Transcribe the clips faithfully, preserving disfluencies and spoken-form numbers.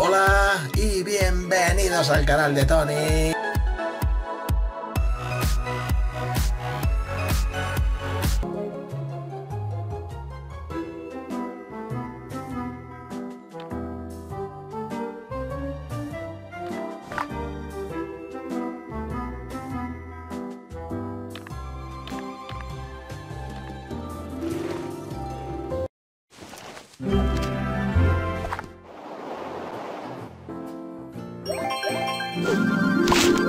Hola y bienvenidos al canal de Tony. Thank you.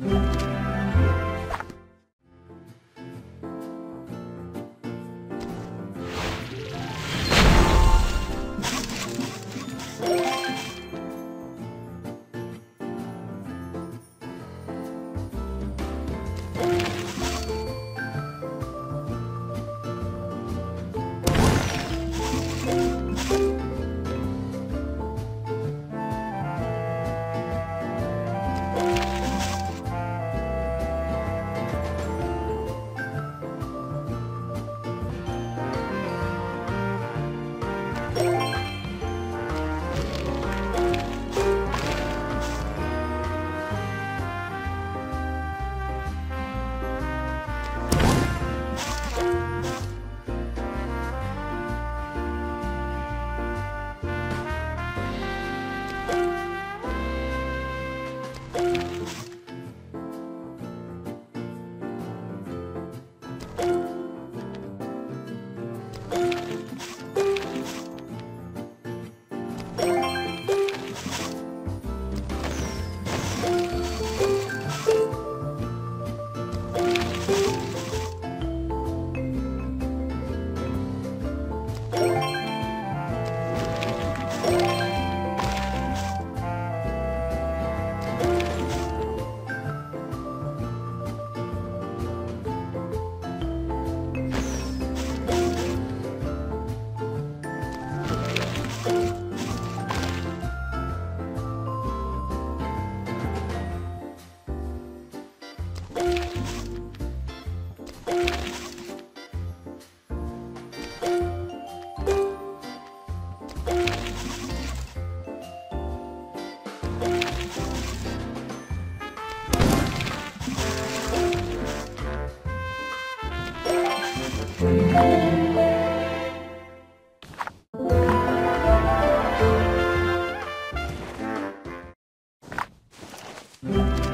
Thank you.